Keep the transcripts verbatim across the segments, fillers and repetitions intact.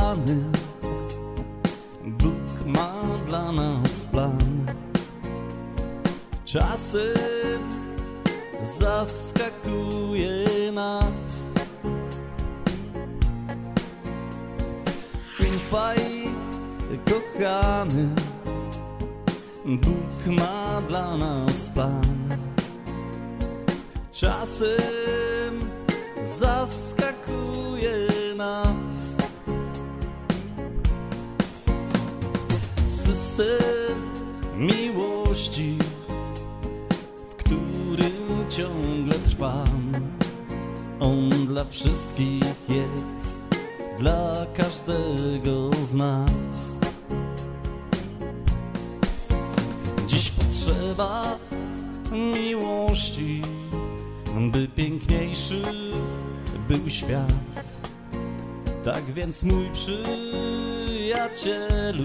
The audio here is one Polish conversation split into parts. rany. Bóg ma dla nas plan. Czasem zaskakuje nas. Ufaj, kochany, Bóg ma dla nas plan. Czasem zaskakuje nas. System miłości, w którym ciągle trwam. On dla wszystkich jest, dla każdego z nas. Dziś potrzeba miłości, by piękniejszy był świat. Tak więc mój przyjacielu,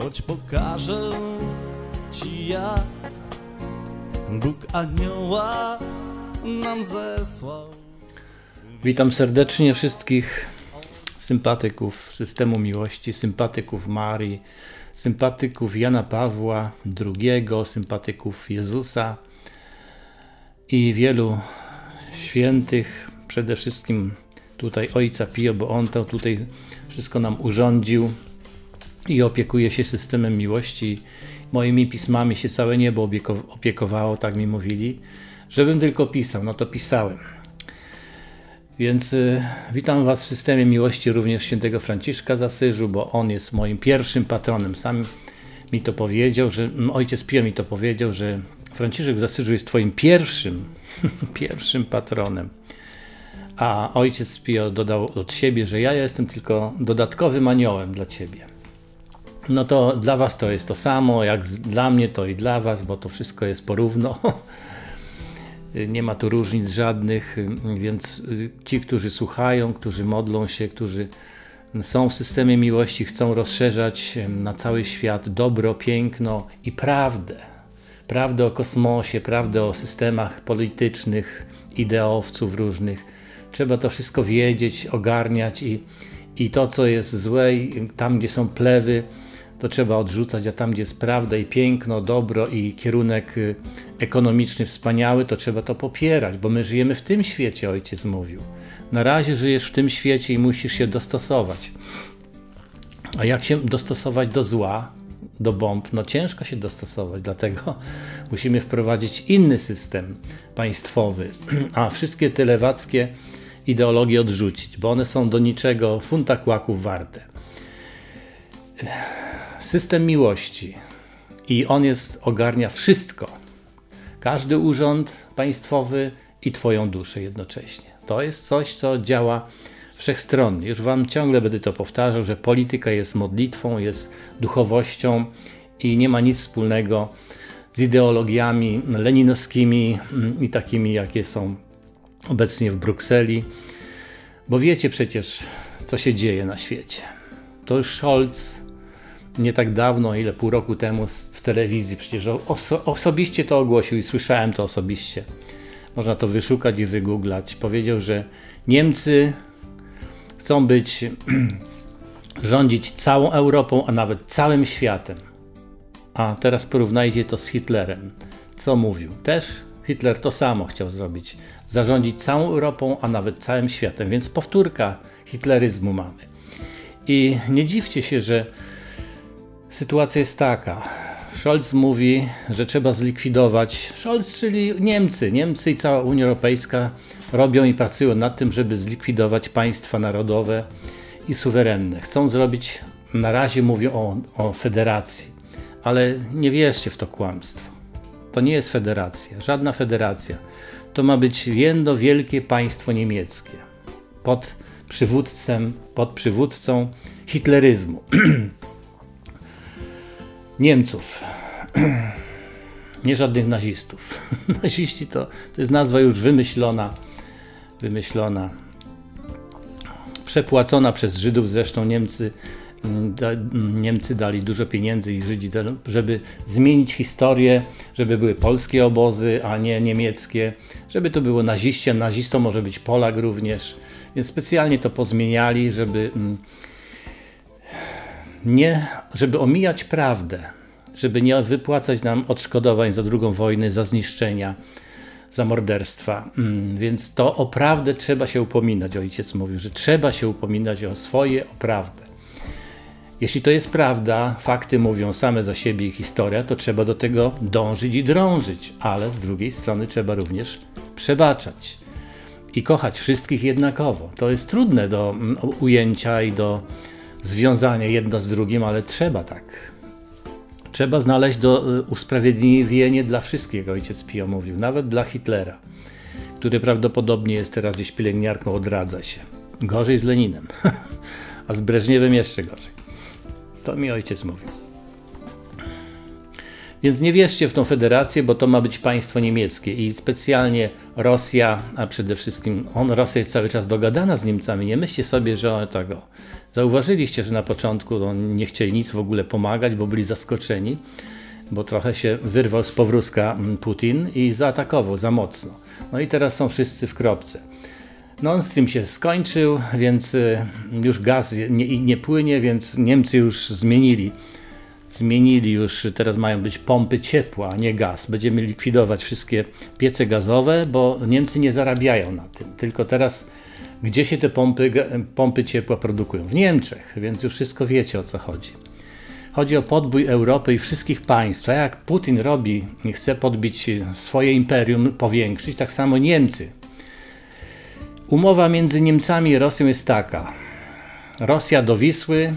choć pokażę ci jak Bóg anioła nam zesłał. Witam serdecznie wszystkich sympatyków systemu miłości, sympatyków Marii, sympatyków Jana Pawła drugiego, sympatyków Jezusa i wielu świętych, przede wszystkim tutaj Ojca Pio, bo on to tutaj wszystko nam urządził i opiekuje się systemem miłości. Moimi pismami się całe niebo opiekowało, tak mi mówili, żebym tylko pisał, no to pisałem. Więc witam Was w systemie miłości również świętego Franciszka z Asyżu, bo on jest moim pierwszym patronem. Sam mi to powiedział, że ojciec Pio mi to powiedział, że Franciszek z Asyżu jest Twoim pierwszym, pierwszym patronem. A ojciec Pio dodał od siebie, że ja jestem tylko dodatkowym aniołem dla Ciebie. No to dla Was to jest to samo, jak dla mnie to i dla Was, bo to wszystko jest porówno. Nie ma tu różnic żadnych, więc ci, którzy słuchają, którzy modlą się, którzy są w systemie miłości, chcą rozszerzać na cały świat dobro, piękno i prawdę. Prawdę o kosmosie, prawdę o systemach politycznych, ideowców różnych. Trzeba to wszystko wiedzieć, ogarniać i, i to, co jest złe, i tam, gdzie są plewy, to trzeba odrzucać, a tam, gdzie jest prawda i piękno, dobro i kierunek ekonomiczny wspaniały, to trzeba to popierać, bo my żyjemy w tym świecie, ojciec mówił. Na razie żyjesz w tym świecie i musisz się dostosować. A jak się dostosować do zła, do bomb? No ciężko się dostosować, dlatego musimy wprowadzić inny system państwowy, a wszystkie te lewackie ideologie odrzucić, bo one są do niczego funta kłaków warte. System miłości i on jest, ogarnia wszystko, każdy urząd państwowy i Twoją duszę jednocześnie. To jest coś, co działa wszechstronnie. Już Wam ciągle będę to powtarzał, że polityka jest modlitwą, jest duchowością i nie ma nic wspólnego z ideologiami leninowskimi i takimi, jakie są obecnie w Brukseli, bo wiecie przecież, co się dzieje na świecie. To już Scholz nie tak dawno, ile pół roku temu w telewizji, przecież oso osobiście to ogłosił i słyszałem to osobiście. Można to wyszukać i wygooglać. Powiedział, że Niemcy chcą być, rządzić całą Europą, a nawet całym światem. A teraz porównajcie to z Hitlerem. Co mówił? Też Hitler to samo chciał zrobić. Zarządzić całą Europą, a nawet całym światem. Więc powtórka hitleryzmu mamy. I nie dziwcie się, że sytuacja jest taka. Scholz mówi, że trzeba zlikwidować. Scholz, czyli Niemcy. Niemcy i cała Unia Europejska robią i pracują nad tym, żeby zlikwidować państwa narodowe i suwerenne. Chcą zrobić, na razie mówią o, o federacji, ale nie wierzcie w to kłamstwo. To nie jest federacja, żadna federacja. To ma być jedno wielkie państwo niemieckie pod przywódcem, pod przywódcą hitleryzmu. Niemców, nie żadnych nazistów. Naziści to, to jest nazwa już wymyślona, wymyślona, przepłacona przez Żydów. Zresztą Niemcy, da, Niemcy dali dużo pieniędzy i Żydzi, żeby zmienić historię, żeby były polskie obozy, a nie niemieckie, żeby to było naziście. Nazistą może być Polak również Więc specjalnie to pozmieniali, żeby nie, żeby omijać prawdę, żeby nie wypłacać nam odszkodowań za drugą wojnę, za zniszczenia, za morderstwa. Więc to o prawdę trzeba się upominać. Ojciec mówił, że trzeba się upominać o swoje, o prawdę. Jeśli to jest prawda, fakty mówią same za siebie i historia, to trzeba do tego dążyć i drążyć, ale z drugiej strony trzeba również przebaczać i kochać wszystkich jednakowo. To jest trudne do ujęcia i do związania jedno z drugim, ale trzeba tak. Trzeba znaleźć do usprawiedliwienie dla wszystkich, ojciec Pio mówił, nawet dla Hitlera, który prawdopodobnie jest teraz gdzieś pielęgniarką, odradza się. Gorzej z Leninem, a z Breżniewem jeszcze gorzej. To mi ojciec mówił. Więc nie wierzcie w tą federację, bo to ma być państwo niemieckie i specjalnie Rosja, a przede wszystkim on, Rosja jest cały czas dogadana z Niemcami. Nie myślcie sobie, że on tego. Zauważyliście, że na początku on nie chcieli nic w ogóle pomagać, bo byli zaskoczeni, bo trochę się wyrwał z powrózka Putin i zaatakował za mocno. No i teraz są wszyscy w kropce. Non-stream się skończył, więc już gaz nie, nie płynie, więc Niemcy już zmienili. Zmienili już, teraz mają być pompy ciepła, a nie gaz. Będziemy likwidować wszystkie piece gazowe, bo Niemcy nie zarabiają na tym. Tylko teraz, gdzie się te pompy, pompy ciepła produkują? W Niemczech, więc już wszystko wiecie, o co chodzi. Chodzi o podbój Europy i wszystkich państw. A jak Putin robi, chce podbić swoje imperium, powiększyć, tak samo Niemcy. Umowa między Niemcami i Rosją jest taka. Rosja do Wisły,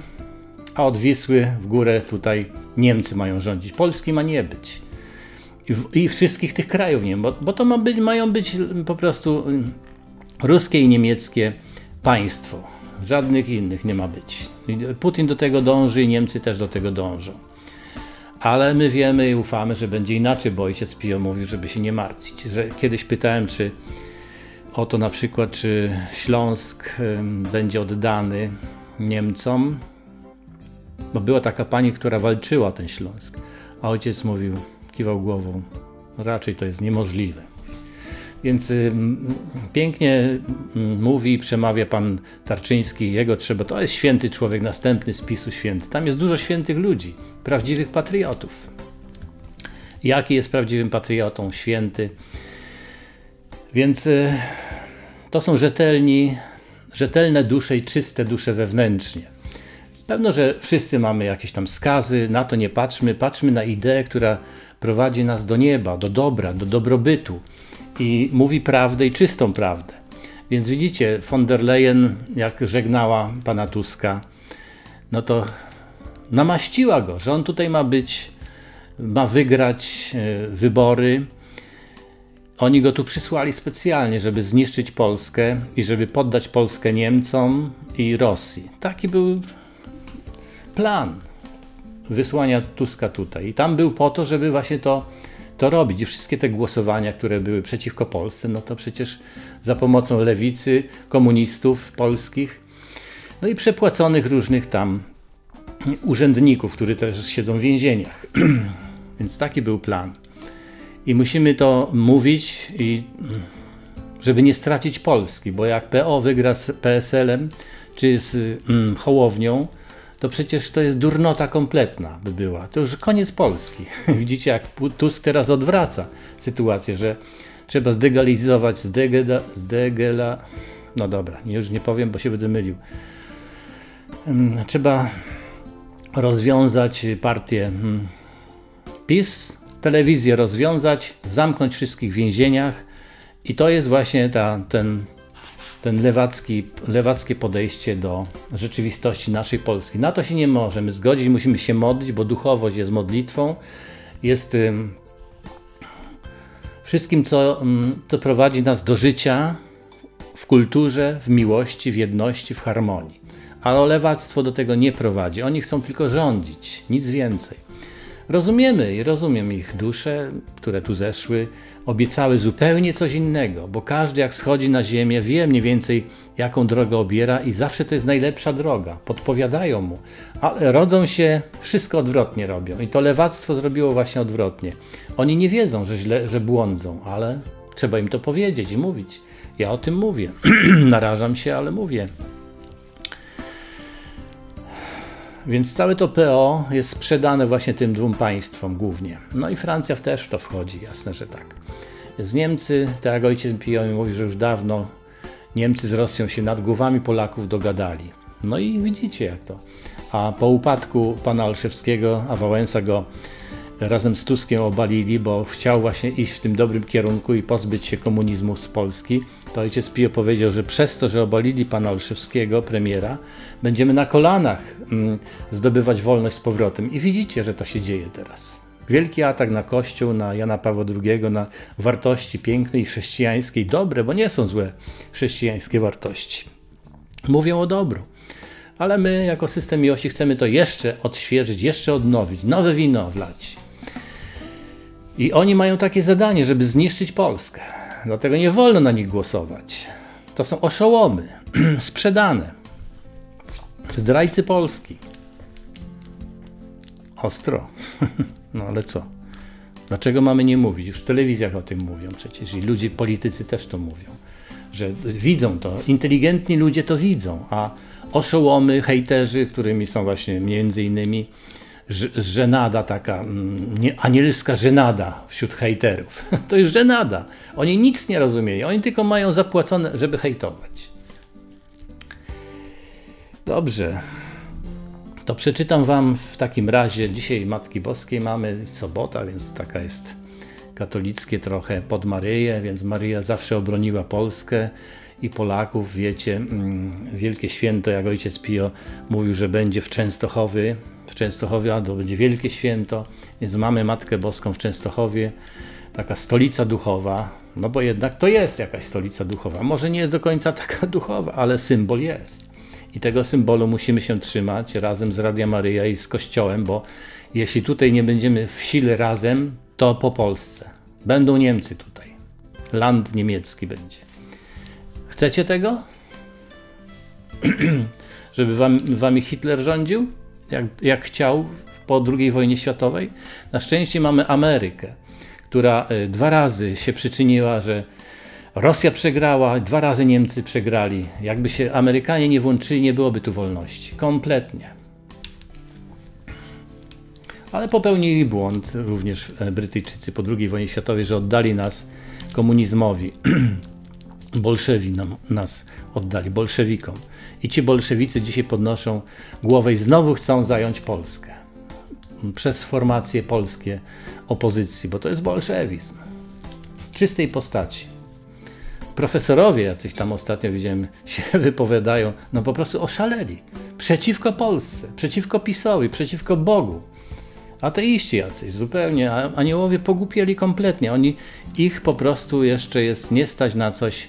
a od Wisły w górę tutaj Niemcy mają rządzić. Polski ma nie być. I, w, i wszystkich tych krajów nie ma, bo, bo to ma być, mają być po prostu ruskie i niemieckie państwo. Żadnych innych nie ma być. Putin do tego dąży i Niemcy też do tego dążą. Ale my wiemy i ufamy, że będzie inaczej, bo ojciec Pio mówił, żeby się nie martwić. Że kiedyś pytałem, czy oto na przykład, czy Śląsk będzie oddany Niemcom, bo była taka pani, która walczyła o ten Śląsk, a ojciec mówił, kiwał głową, raczej to jest niemożliwe. Więc m, pięknie mówi i przemawia pan Tarczyński, jego trzeba, to jest święty człowiek, następny z PiSu święty. Tam jest dużo świętych ludzi, prawdziwych patriotów. Jaki jest prawdziwym patriotą święty? Więc to są rzetelni, rzetelne dusze i czyste dusze wewnętrznie. Pewno, że wszyscy mamy jakieś tam skazy, na to nie patrzmy, patrzmy na ideę, która prowadzi nas do nieba, do dobra, do dobrobytu i mówi prawdę i czystą prawdę. Więc widzicie, von der Leyen, jak żegnała pana Tuska, no to namaściła go, że on tutaj ma być, ma wygrać wybory. Oni go tu przysłali specjalnie, żeby zniszczyć Polskę i żeby poddać Polskę Niemcom i Rosji. Taki był plan wysłania Tuska tutaj. I tam był po to, żeby właśnie to, to robić. I wszystkie te głosowania, które były przeciwko Polsce, no to przecież za pomocą lewicy, komunistów polskich, no i przepłaconych różnych tam urzędników, którzy też siedzą w więzieniach. Więc taki był plan. I musimy to mówić, i żeby nie stracić Polski, bo jak P O wygra z P S L-em czy z mm, Hołownią, to przecież to jest durnota kompletna by była. To już koniec Polski. Widzicie, jak Tusk teraz odwraca sytuację, że trzeba zdegalizować, zdegela, zdegela... No dobra, już nie powiem, bo się będę mylił. Trzeba rozwiązać partię PiS, telewizję rozwiązać, zamknąć wszystkich w więzieniach i to jest właśnie ta, ten, ten lewacki, lewackie podejście do rzeczywistości naszej Polski. Na to się nie możemy zgodzić, musimy się modlić, bo duchowość jest modlitwą, jest ym, wszystkim, co, ym, co prowadzi nas do życia w kulturze, w miłości, w jedności, w harmonii. Ale lewactwo do tego nie prowadzi, oni chcą tylko rządzić, nic więcej. Rozumiemy i rozumiem ich dusze, które tu zeszły, obiecały zupełnie coś innego, bo każdy jak schodzi na ziemię wie mniej więcej jaką drogę obiera i zawsze to jest najlepsza droga, podpowiadają mu, ale rodzą się, wszystko odwrotnie robią i to lewactwo zrobiło właśnie odwrotnie. Oni nie wiedzą, że źle, że błądzą, ale trzeba im to powiedzieć i mówić Ja o tym mówię. Narażam się, ale mówię. Więc całe to P O jest sprzedane właśnie tym dwóm państwom głównie. No i Francja też w to wchodzi, jasne, że tak. Z Niemcy, tak jak ojciec Pio mi mówi, że już dawno Niemcy z Rosją się nad głowami Polaków dogadali. No i widzicie jak to. A po upadku pana Olszewskiego, a Wałęsa go razem z Tuskiem obalili, bo chciał właśnie iść w tym dobrym kierunku i pozbyć się komunizmu z Polski, to ojciec Pio powiedział, że przez to, że obalili pana Olszewskiego, premiera, będziemy na kolanach zdobywać wolność z powrotem. I widzicie, że to się dzieje teraz. Wielki atak na Kościół, na Jana Pawła drugiego, na wartości piękne i chrześcijańskie i dobre, bo nie są złe chrześcijańskie wartości. Mówią o dobru. Ale my, jako system miłości, chcemy to jeszcze odświeżyć, jeszcze odnowić, nowe wino wlać. I oni mają takie zadanie, żeby zniszczyć Polskę. Dlatego nie wolno na nich głosować. To są oszołomy, sprzedane. Zdrajcy Polski. Ostro. No ale co? Dlaczego mamy nie mówić? Już w telewizjach o tym mówią przecież i ludzie, politycy też to mówią. Że widzą to, inteligentni ludzie to widzą, a oszołomy, hejterzy, którymi są właśnie między innymi żenada taka, nie, anielska żenada wśród hejterów. To jest żenada. Oni nic nie rozumieją, oni tylko mają zapłacone, żeby hejtować. Dobrze. To przeczytam wam w takim razie, dzisiaj Matki Boskiej mamy, sobota, więc taka jest katolickie trochę pod Maryję, więc Maryja zawsze obroniła Polskę i Polaków, wiecie, wielkie święto, jak ojciec Pio mówił, że będzie w Częstochowie, w Częstochowie, a to będzie wielkie święto, więc mamy Matkę Boską w Częstochowie, taka stolica duchowa, no bo jednak to jest jakaś stolica duchowa, może nie jest do końca taka duchowa, ale symbol jest. I tego symbolu musimy się trzymać razem z Radia Maryja i z Kościołem, bo jeśli tutaj nie będziemy w sile razem, to po Polsce. Będą Niemcy tutaj. Land niemiecki będzie. Chcecie tego? Żeby wam, wami Hitler rządził? Jak, jak chciał po drugiej wojnie światowej? Na szczęście mamy Amerykę, która dwa razy się przyczyniła, że Rosja przegrała, dwa razy Niemcy przegrali. Jakby się Amerykanie nie włączyli, nie byłoby tu wolności. Kompletnie. Ale popełnili błąd również Brytyjczycy po drugiej wojnie światowej, że oddali nas komunizmowi. Bolszewi nam, nas oddali, bolszewikom. I ci bolszewicy dzisiaj podnoszą głowę i znowu chcą zająć Polskę. Przez formacje polskie opozycji, bo to jest bolszewizm. W czystej postaci. Profesorowie jacyś tam ostatnio widziałem się wypowiadają, no po prostu oszaleli. Przeciwko Polsce, przeciwko PiSowi, przeciwko Bogu. Ateiści jacyś zupełnie, a aniołowie pogłupieli kompletnie. Oni, ich po prostu jeszcze jest nie stać na coś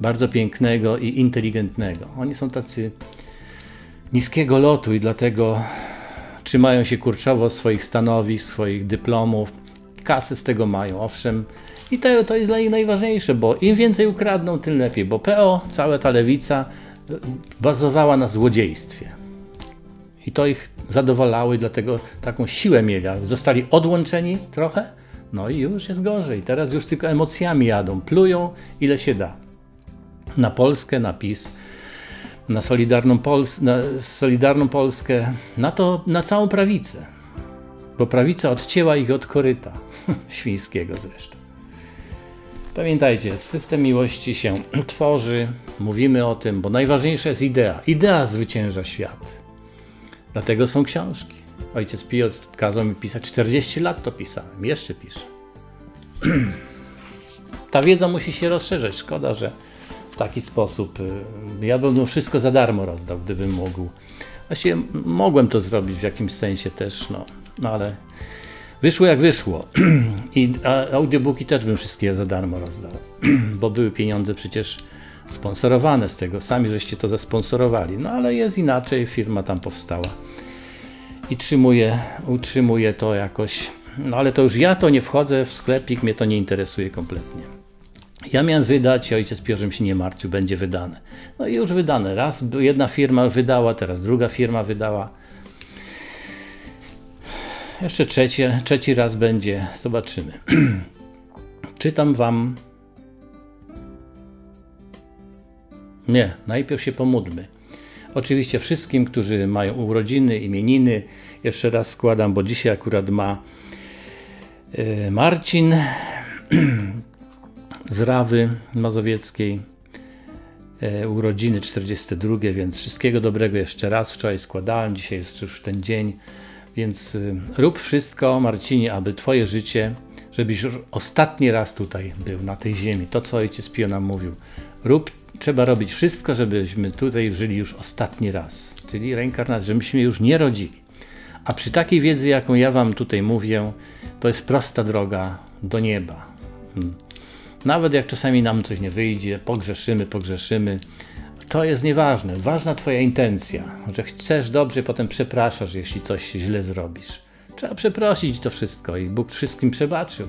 bardzo pięknego i inteligentnego. Oni są tacy niskiego lotu i dlatego trzymają się kurczowo swoich stanowisk, swoich dyplomów. Kasy z tego mają, owszem. I to, to jest dla nich najważniejsze, bo im więcej ukradną, tym lepiej, bo P O, cała ta lewica bazowała na złodziejstwie. I to ich zadowalało i dlatego taką siłę mieli. Zostali odłączeni trochę, no i już jest gorzej. Teraz już tylko emocjami jadą, plują ile się da. Na Polskę, na PiS, na Solidarną, Pols na Solidarną Polskę, na, to, na całą prawicę. Bo prawica odcięła ich od koryta świńskiego zresztą. Pamiętajcie, system miłości się tworzy, mówimy o tym, bo najważniejsza jest idea. Idea zwycięża świat. Dlatego są książki. Ojciec Pio kazał mi pisać, czterdzieści lat to pisałem, jeszcze piszę. Ta wiedza musi się rozszerzać, szkoda, że w taki sposób, ja bym wszystko za darmo rozdał, gdybym mógł. Właściwie mogłem to zrobić w jakimś sensie też, no, no ale... Wyszło jak wyszło i audiobooki też bym wszystkie za darmo rozdał, bo były pieniądze przecież sponsorowane z tego, sami żeście to zasponsorowali, no ale jest inaczej, firma tam powstała i trzymuje, utrzymuje to jakoś, no ale to już ja to nie wchodzę w sklepik, mnie to nie interesuje kompletnie. Ja miałem wydać, ojciec Pio, żebym się nie martwił, będzie wydane. No i już wydane, raz jedna firma wydała, teraz druga firma wydała. Jeszcze trzecie, trzeci raz będzie. Zobaczymy. Czytam wam Nie, najpierw się pomódlmy. Oczywiście wszystkim, którzy mają urodziny, imieniny, jeszcze raz składam, bo dzisiaj akurat ma Marcin z Rawy Mazowieckiej, urodziny czterdzieste drugie, więc wszystkiego dobrego jeszcze raz. Wczoraj składałem, dzisiaj jest już ten dzień, więc rób wszystko, Marcinie, aby twoje życie, żebyś już ostatni raz tutaj był, na tej ziemi. To, co ojciec Pio nam mówił. Rób, trzeba robić wszystko, żebyśmy tutaj żyli już ostatni raz, czyli reinkarnacja, żebyśmy już nie rodzili. A przy takiej wiedzy, jaką ja wam tutaj mówię, to jest prosta droga do nieba. Nawet jak czasami nam coś nie wyjdzie, pogrzeszymy, pogrzeszymy, to jest nieważne. Ważna twoja intencja, że chcesz dobrze, potem przepraszasz, jeśli coś źle zrobisz. Trzeba przeprosić to wszystko i Bóg wszystkim przebaczył.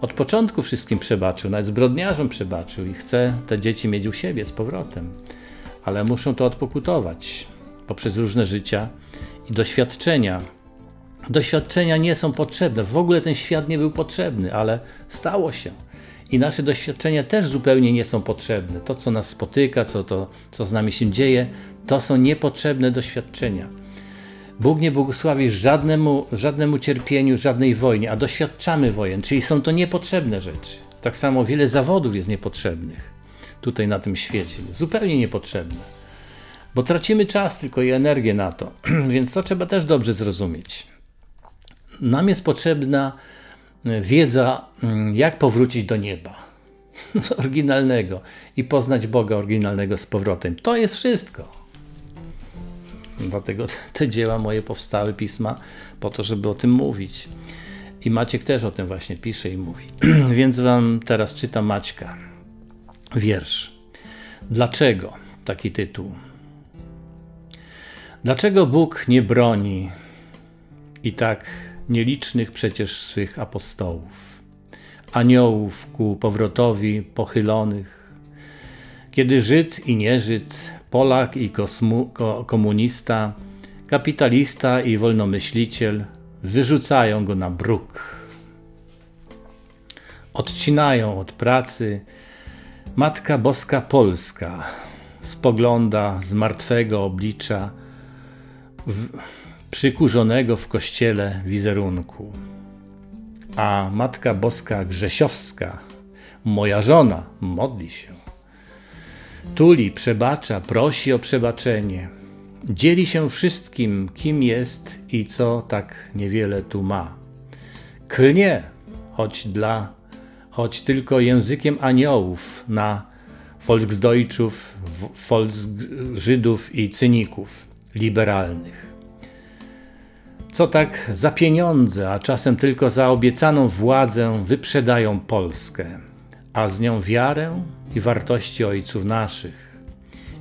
Od początku wszystkim przebaczył, nawet zbrodniarzom przebaczył i chce te dzieci mieć u siebie z powrotem. Ale muszą to odpokutować poprzez różne życia i doświadczenia. Doświadczenia nie są potrzebne, w ogóle ten świat nie był potrzebny, ale stało się. I nasze doświadczenia też zupełnie nie są potrzebne. To, co nas spotyka, co, to, co z nami się dzieje, to są niepotrzebne doświadczenia. Bóg nie błogosławi żadnemu, żadnemu cierpieniu, żadnej wojnie, a doświadczamy wojen, czyli są to niepotrzebne rzeczy. Tak samo wiele zawodów jest niepotrzebnych tutaj na tym świecie, zupełnie niepotrzebne, bo tracimy czas tylko i energię na to, więc to trzeba też dobrze zrozumieć. Nam jest potrzebna wiedza, jak powrócić do nieba, oryginalnego i poznać Boga oryginalnego z powrotem. To jest wszystko. Dlatego te dzieła moje powstały, pisma, po to, żeby o tym mówić. I Maciek też o tym właśnie pisze i mówi. Więc wam teraz czytam Maćka. Wiersz. Dlaczego? Taki tytuł. Dlaczego Bóg nie broni i tak nielicznych przecież swych apostołów, aniołów ku powrotowi pochylonych, kiedy Żyd i nieżyd, Polak i kosmu, ko, komunista, kapitalista i wolnomyśliciel wyrzucają go na bruk. Odcinają od pracy. Matka Boska Polska spogląda z martwego oblicza w, przykurzonego w kościele wizerunku. A Matka Boska Grzesiowska, moja żona, modli się. Tuli, przebacza, prosi o przebaczenie. Dzieli się wszystkim, kim jest i co tak niewiele tu ma. Klnie, choć, dla, choć tylko językiem aniołów na Volksdeutschów, Volksżydów i cyników liberalnych. Co tak za pieniądze, a czasem tylko za obiecaną władzę wyprzedają Polskę, a z nią wiarę i wartości ojców naszych.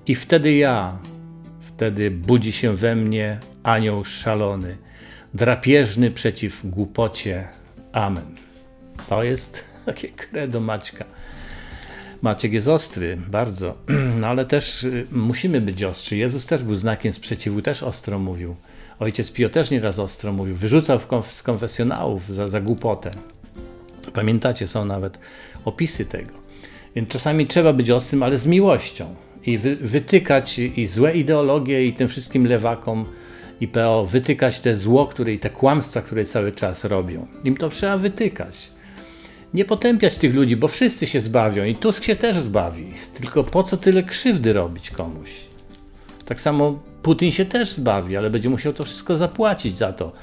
I wtedy ja, wtedy budzi się we mnie anioł szalony, drapieżny przeciw głupocie. Amen. To jest takie credo Maćka. Maciek jest ostry, bardzo, no ale też musimy być ostrzy. Jezus też był znakiem sprzeciwu, też ostro mówił. Ojciec Pio też nieraz ostro mówił, wyrzucał z konfesjonałów za, za głupotę. Pamiętacie, są nawet opisy tego. Więc czasami trzeba być ostrym, ale z miłością i wy, wytykać i złe ideologie i tym wszystkim lewakom i P O, wytykać te zło, które i te kłamstwa, które cały czas robią. Im to trzeba wytykać. Nie potępiać tych ludzi, bo wszyscy się zbawią i Tusk się też zbawi. Tylko po co tyle krzywdy robić komuś? Tak samo Putin się też zbawi, ale będzie musiał to wszystko zapłacić za to.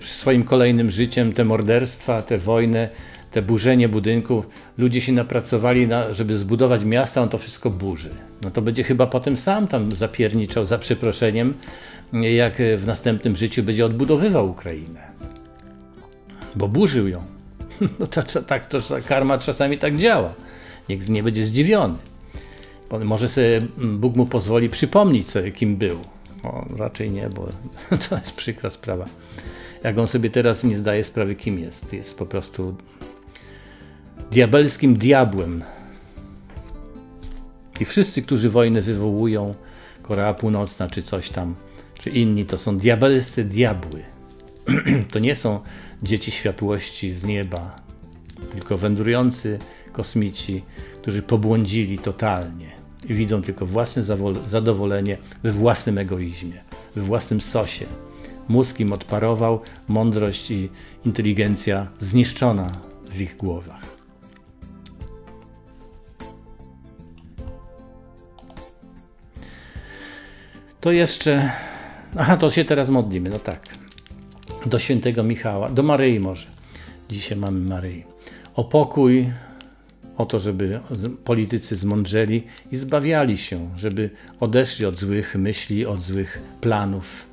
Swoim kolejnym życiem, te morderstwa, te wojny, te burzenie budynków, ludzie się napracowali, na, żeby zbudować miasta, on to wszystko burzy. No to będzie chyba potem sam tam zapierniczał, za przeproszeniem, jak w następnym życiu będzie odbudowywał Ukrainę. Bo burzył ją. No to, to, tak, to karma czasami tak działa. Nikt nie będzie zdziwiony. Może sobie Bóg mu pozwoli przypomnieć sobie, kim był. No, raczej nie, bo to jest przykra sprawa. Jak on sobie teraz nie zdaje sprawy, kim jest. Jest po prostu diabelskim diabłem. I wszyscy, którzy wojny wywołują, Korea Północna czy coś tam, czy inni, to są diabelscy diabły. To nie są dzieci światłości z nieba, tylko wędrujący kosmici, którzy pobłądzili totalnie. widzą tylko własne zadowolenie we własnym egoizmie, we własnym sosie. Mózg im odparował, mądrość i inteligencja zniszczona w ich głowach. To jeszcze... Aha, to się teraz modlimy, no tak. Do świętego Michała, do Maryi może. Dzisiaj mamy Maryję. O pokój, o to, żeby politycy zmądrzeli i zbawiali się, żeby odeszli od złych myśli, od złych planów,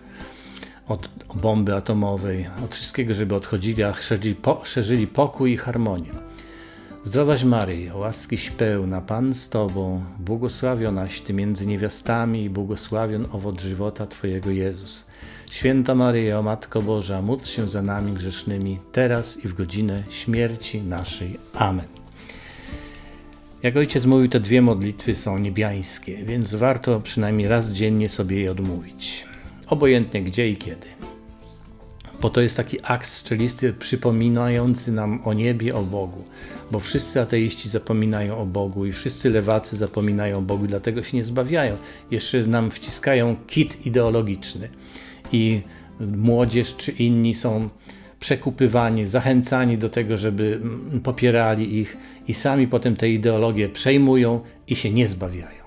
od bomby atomowej, od wszystkiego, żeby odchodzili, a szerzyli, po, szerzyli pokój i harmonię. Zdrowaś Maryjo, łaskiś pełna, Pan z Tobą, błogosławionaś Ty między niewiastami i błogosławion owoc żywota Twojego Jezus. Święta Maryjo, Matko Boża, módl się za nami grzesznymi, teraz i w godzinę śmierci naszej. Amen. Jak ojciec mówił, te dwie modlitwy są niebiańskie, więc warto przynajmniej raz dziennie sobie je odmówić. Obojętnie gdzie i kiedy. Bo to jest taki akt strzelisty przypominający nam o niebie, o Bogu. Bo wszyscy ateiści zapominają o Bogu i wszyscy lewacy zapominają o Bogu, dlatego się nie zbawiają. Jeszcze nam wciskają kit ideologiczny. I młodzież czy inni są przekupywani, zachęcani do tego, żeby popierali ich i sami potem te ideologie przejmują i się nie zbawiają.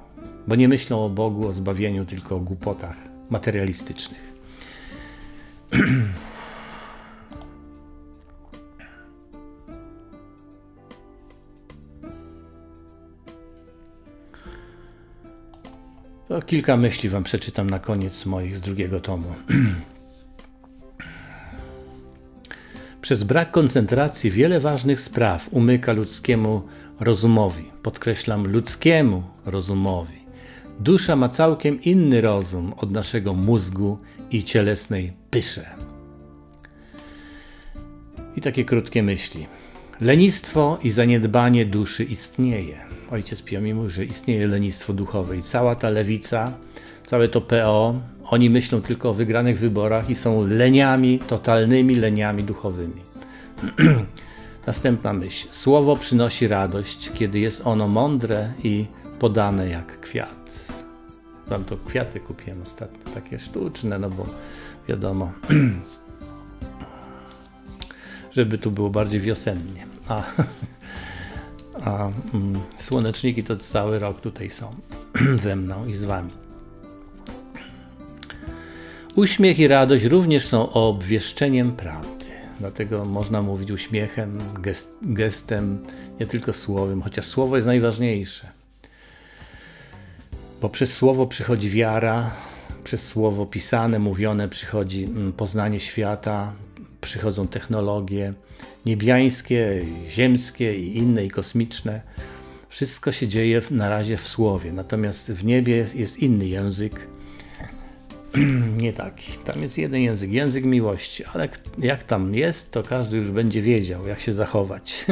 Bo nie myślą o Bogu, o zbawieniu, tylko o głupotach materialistycznych. To kilka myśli wam przeczytam na koniec moich z drugiego tomu. Przez brak koncentracji wiele ważnych spraw umyka ludzkiemu rozumowi. Podkreślam, ludzkiemu rozumowi. Dusza ma całkiem inny rozum od naszego mózgu i cielesnej pysze. I takie krótkie myśli. Lenistwo i zaniedbanie duszy istnieje. Ojciec Pio mi mówi, że istnieje lenistwo duchowe i cała ta lewica, całe to P O, oni myślą tylko o wygranych wyborach i są leniami, totalnymi leniami duchowymi. Następna myśl. Słowo przynosi radość, kiedy jest ono mądre i podane jak kwiat. Wam to kwiaty kupiłem ostatnio, takie sztuczne, no bo wiadomo, żeby tu było bardziej wiosennie. A, a mm, słoneczniki to cały rok tutaj są ze mną i z wami. Uśmiech i radość również są obwieszczeniem prawdy. Dlatego można mówić uśmiechem, gest, gestem, nie tylko słowem, chociaż słowo jest najważniejsze. Bo przez słowo przychodzi wiara, przez słowo pisane, mówione przychodzi poznanie świata, przychodzą technologie niebiańskie, ziemskie i inne, i kosmiczne. Wszystko się dzieje na razie w słowie, natomiast w niebie jest inny język, nie taki. Tam jest jeden język, język miłości, ale jak tam jest, to każdy już będzie wiedział, jak się zachować.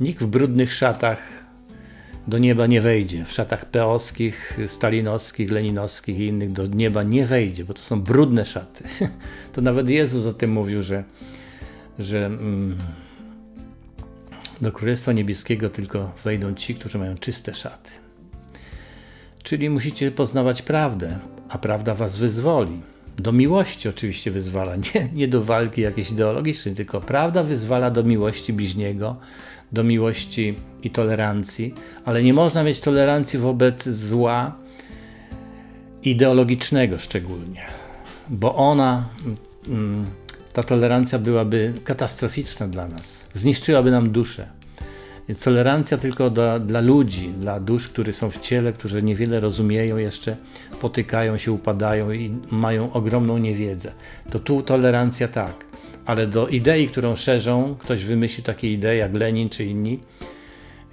Nikt w brudnych szatach do nieba nie wejdzie. W szatach peowskich, stalinowskich, leninowskich i innych do nieba nie wejdzie, bo to są brudne szaty. To nawet Jezus o tym mówił, że, że mm, do Królestwa Niebieskiego tylko wejdą ci, którzy mają czyste szaty. Czyli musicie poznawać prawdę, a prawda was wyzwoli. Do miłości oczywiście wyzwala, nie, nie do walki jakiejś ideologicznej, tylko prawda wyzwala do miłości bliźniego, do miłości i tolerancji, ale nie można mieć tolerancji wobec zła ideologicznego szczególnie, bo ona, ta tolerancja byłaby katastroficzna dla nas, zniszczyłaby nam duszę. Więc tolerancja tylko dla, dla ludzi, dla dusz, które są w ciele, którzy niewiele rozumieją jeszcze, potykają się, upadają i mają ogromną niewiedzę. To tu tolerancja tak. Ale do idei, którą szerzą, ktoś wymyślił takie idee jak Lenin czy inni.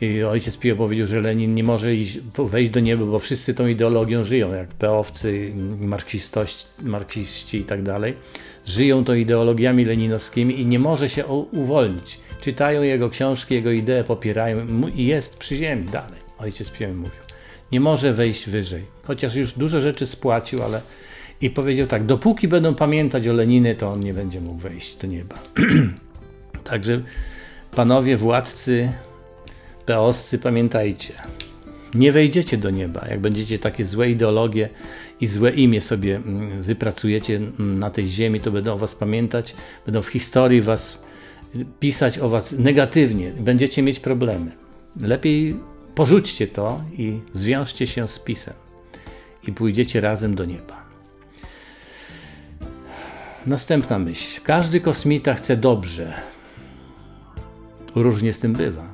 I ojciec Pio powiedział, że Lenin nie może iść, wejść do nieba, bo wszyscy tą ideologią żyją, jak peowcy, marksiści i tak dalej. Żyją to ideologiami leninowskimi i nie może się uwolnić. Czytają jego książki, jego idee popierają i jest przy ziemi dalej. Ojciec Pio mówił. Nie może wejść wyżej. Chociaż już dużo rzeczy spłacił, ale... I powiedział tak, dopóki będą pamiętać o Leninie, to on nie będzie mógł wejść do nieba. Także panowie władcy peoscy, pamiętajcie, Nie wejdziecie do nieba, jak będziecie takie złe ideologie i złe imię sobie wypracujecie na tej ziemi, to będą o was pamiętać, będą w historii was pisać o was negatywnie, będziecie mieć problemy. Lepiej porzućcie to i zwiążcie się z PiS-em i pójdziecie razem do nieba. Następna myśl. Każdy kosmita chce dobrze. Różnie z tym bywa,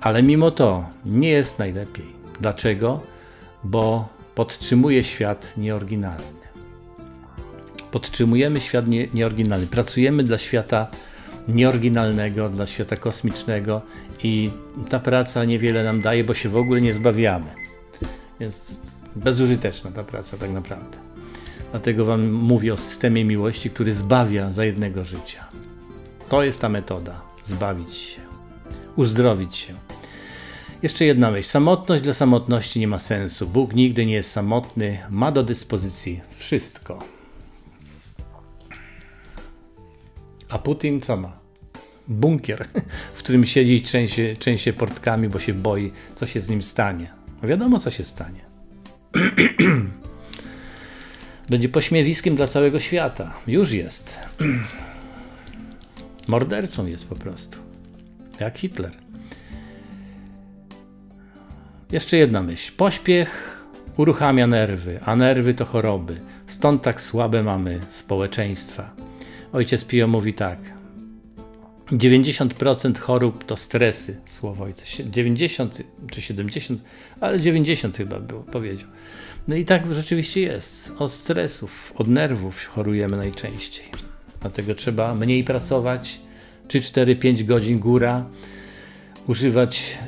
ale mimo to nie jest najlepiej. Dlaczego? Bo podtrzymuje świat nieoryginalny. Podtrzymujemy świat nie, nieoryginalny. Pracujemy dla świata nieoryginalnego, dla świata kosmicznego i ta praca niewiele nam daje, bo się w ogóle nie zbawiamy. Więc bezużyteczna ta praca tak naprawdę. Dlatego wam mówię o systemie miłości, który zbawia za jednego życia. To jest ta metoda. Zbawić się. Uzdrowić się. Jeszcze jedna myśl. Samotność dla samotności nie ma sensu. Bóg nigdy nie jest samotny. Ma do dyspozycji wszystko. A Putin co ma? Bunkier, w którym siedzi i trzęsie, trzęsie portkami, bo się boi, co się z nim stanie. Wiadomo, co się stanie. Będzie pośmiewiskiem dla całego świata. Już jest. Mordercą jest po prostu. Jak Hitler. Jeszcze jedna myśl. Pośpiech uruchamia nerwy, a nerwy to choroby. Stąd tak słabe mamy społeczeństwa. Ojciec Pio mówi tak. dziewięćdziesiąt procent chorób to stresy. Słowo ojca. dziewięćdziesiąt czy siedemdziesiąt, ale dziewięćdziesiąt chyba było, powiedział. No i tak rzeczywiście jest. Od stresów, od nerwów chorujemy najczęściej. Dlatego trzeba mniej pracować. trzy, cztery, pięć godzin góra. Używać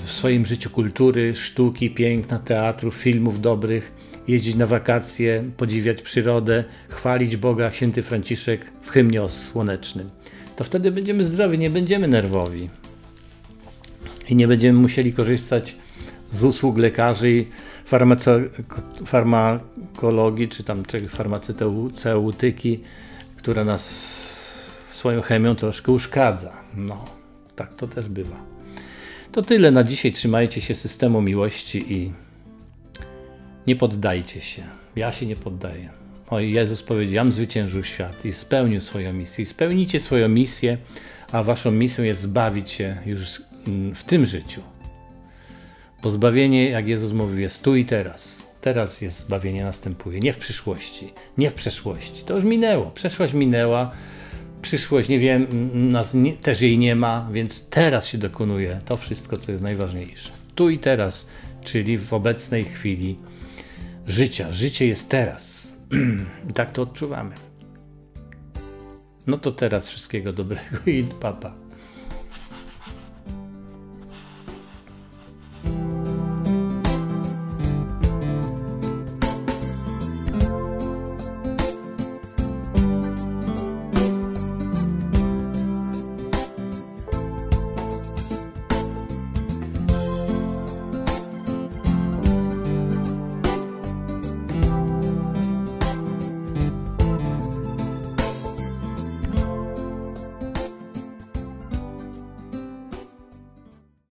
w swoim życiu kultury, sztuki, piękna, teatru, filmów dobrych, jeździć na wakacje, podziwiać przyrodę, chwalić Boga, święty Franciszek w hymnie o słonecznym. To wtedy będziemy zdrowi, nie będziemy nerwowi i nie będziemy musieli korzystać z usług lekarzy i farmakologii, czy tam farmaceutyki, która nas swoją chemią troszkę uszkadza. No, tak to też bywa. To tyle na dzisiaj. Trzymajcie się systemu miłości i nie poddajcie się. Ja się nie poddaję. O, Jezus powiedział, jam zwyciężył świat i spełnił swoją misję. I spełnijcie swoją misję, a waszą misją jest zbawić się już w tym życiu. Bo zbawienie, jak Jezus mówił, jest tu i teraz. Teraz jest zbawienie, następuje. Nie w przyszłości. Nie w przeszłości. To już minęło. Przeszłość minęła. Przyszłość, nie wiem, nas nie, też jej nie ma, więc teraz się dokonuje to wszystko, co jest najważniejsze. Tu i teraz, czyli w obecnej chwili życia. Życie jest teraz. I tak to odczuwamy. No to teraz wszystkiego dobrego i papa.